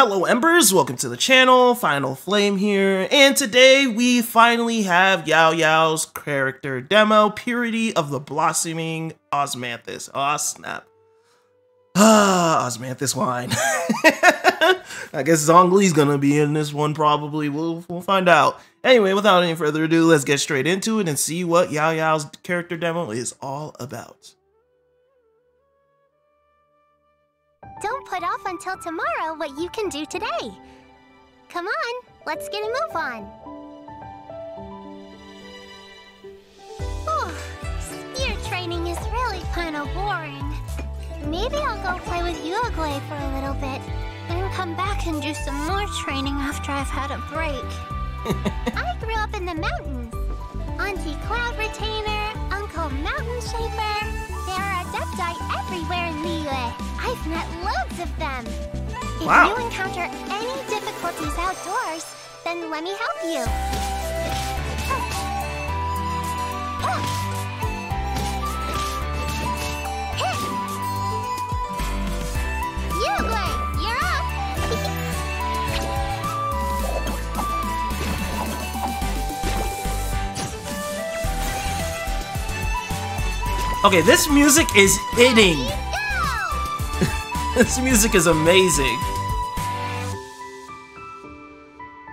Hello Embers, welcome to the channel, Final Flame here, and today we finally have Yaoyao's character demo, Purity of the Blossoming Osmanthus. Aw, snap. Ah, Osmanthus wine. I guess Zhongli's gonna be in this one probably, we'll find out. Anyway, without any further ado, let's get straight into it and see what Yaoyao's character demo is all about. Don't put off until tomorrow what you can do today. Come on, let's get a move on. Oh, spear training is really kind of boring. Maybe I'll go play with Yaoyao for a little bit, then come back and do some more training after I've had a break. I grew up in the mountains. Auntie Cloud Retainer, Uncle Mountain Shaper. There are Adepti everywhere in the U.S. I've met loads of them. If you encounter any difficulties outdoors, then let me help you. Yaoyao, you're up. Okay, this music is hitting. This music is amazing.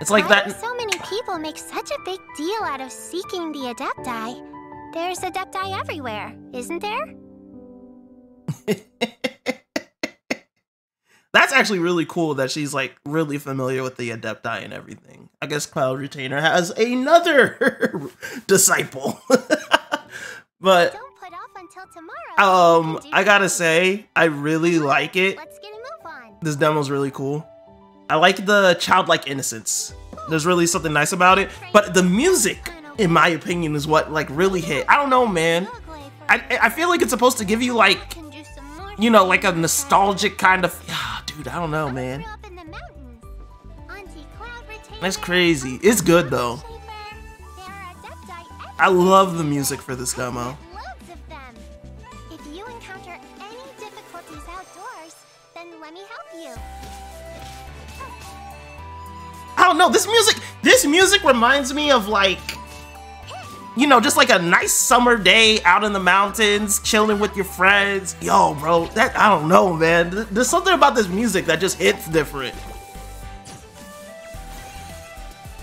It's like that. So many people make such a big deal out of seeking the Adepti. There's Adepti everywhere, isn't there? That's actually really cool that she's like really familiar with the Adepti and everything. I guess Cloud Retainer has another disciple, but. I gotta say, I really like it. This demo's really cool. I like the childlike innocence. There's really something nice about it. But the music, in my opinion, is what like really hit. I don't know, man. I feel like it's supposed to give you like, you know, like a nostalgic kind of. Dude, I don't know, man. That's crazy. It's good though. I love the music for this demo. I don't know, this music reminds me of like, you know, just like a nice summer day out in the mountains, chilling with your friends. Yo, bro, that, I don't know, man. There's something about this music that just hits different.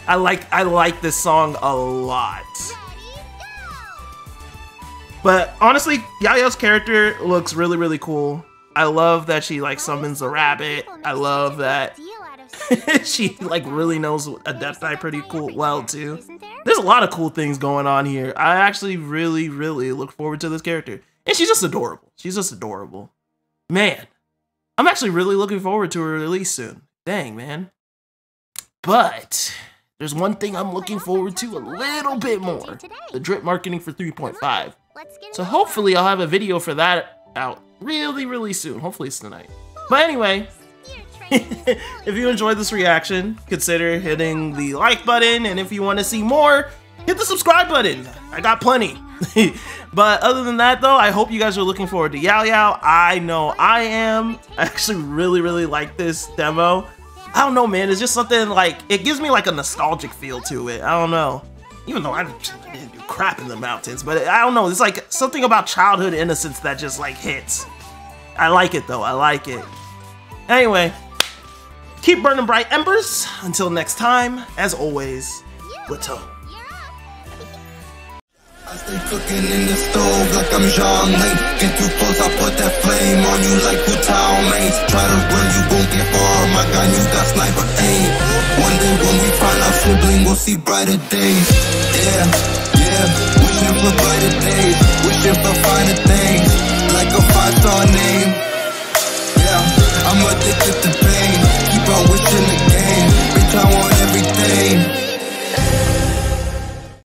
I like this song a lot. But honestly, Yaoyao's character looks really, really cool. I love that she like summons a rabbit. I love that she like really knows Adepti pretty cool well too. There's a lot of cool things going on here. I actually really, really look forward to this character. And she's just adorable. She's just adorable. Man, I'm actually really looking forward to her release soon. Dang, man. But there's one thing I'm looking forward to a little bit more. The drip marketing for 3.5. So hopefully I'll have a video for that out really, really soon. Hopefully it's tonight. But anyway, if you enjoyed this reaction, consider hitting the like button. And if you want to see more, hit the subscribe button. I got plenty. But other than that, though, I hope you guys are looking forward to Yaoyao. I know I am. I actually really, really like this demo. I don't know, man. It's just something like, it gives me like a nostalgic feel to it. I don't know. Even though I didn't do crap in the mountains, but I don't know, it's like something about childhood innocence that just like hits. I like it though, I like it. Anyway, keep burning bright, Embers. Until next time, as always, Latom. I stay cooking in the stove like I'm Zhongli. Get too close, I put that flame on you like Wu Tao mates. Try to run, you won't get far. My guy knew that sniper aim. One day when we find our sibling, we'll see brighter days. Yeah, yeah, wishing for brighter days, wishing for finer things, like a five-star name. Yeah, I'm addicted to pain, keep on wishing again.